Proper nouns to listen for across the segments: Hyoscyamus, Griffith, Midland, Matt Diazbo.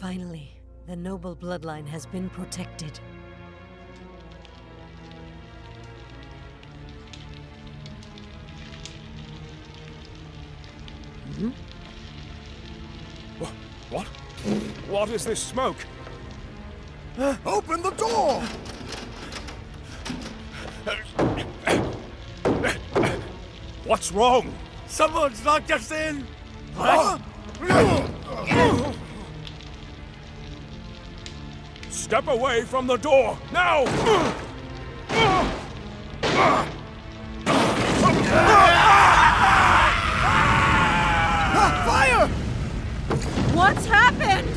Finally, the noble bloodline has been protected. Hmm? What? What is this smoke? Open the door! What's wrong? Someone's locked us in! Huh? Step away from the door, now! Fire! What's happened?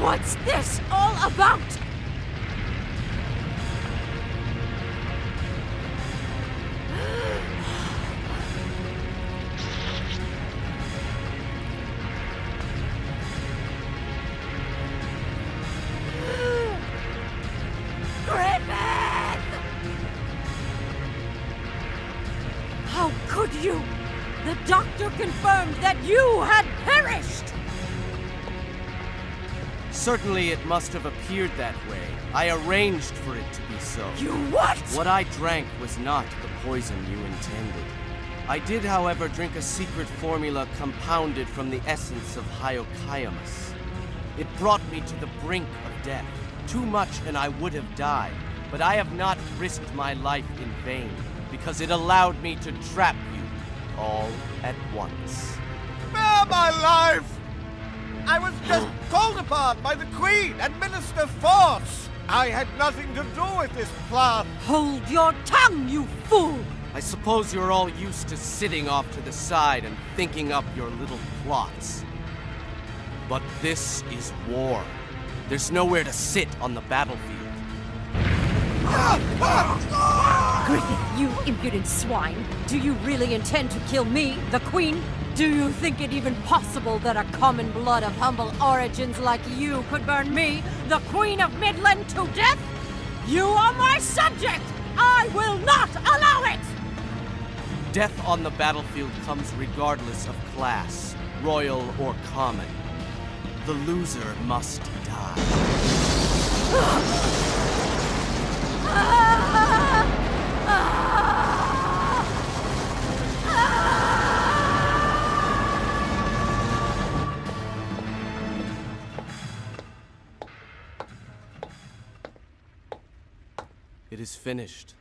What's this all about? Certainly it must have appeared that way. I arranged for it to be so. You what? What I drank was not the poison you intended. I did, however, drink a secret formula compounded from the essence of Hyoscyamus. It brought me to the brink of death. Too much and I would have died, but I have not risked my life in vain, because it allowed me to trap you all at once. Spare my life! I was just called upon by the Queen and Minister Force! I had nothing to do with this plot! Hold your tongue, you fool! I suppose you're all used to sitting off to the side and thinking up your little plots. But this is war. There's nowhere to sit on the battlefield. Griffith, you impudent swine! Do you really intend to kill me, the Queen? Do you think it even possible that a common blood of humble origins like you could burn me, the Queen of Midland, to death? You are my subject! I will not allow it! Death on the battlefield comes regardless of class, royal or common. The loser must die. It is finished.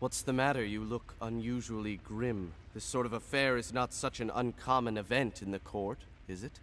What's the matter? You look unusually grim. This sort of affair is not such an uncommon event in the court, is it?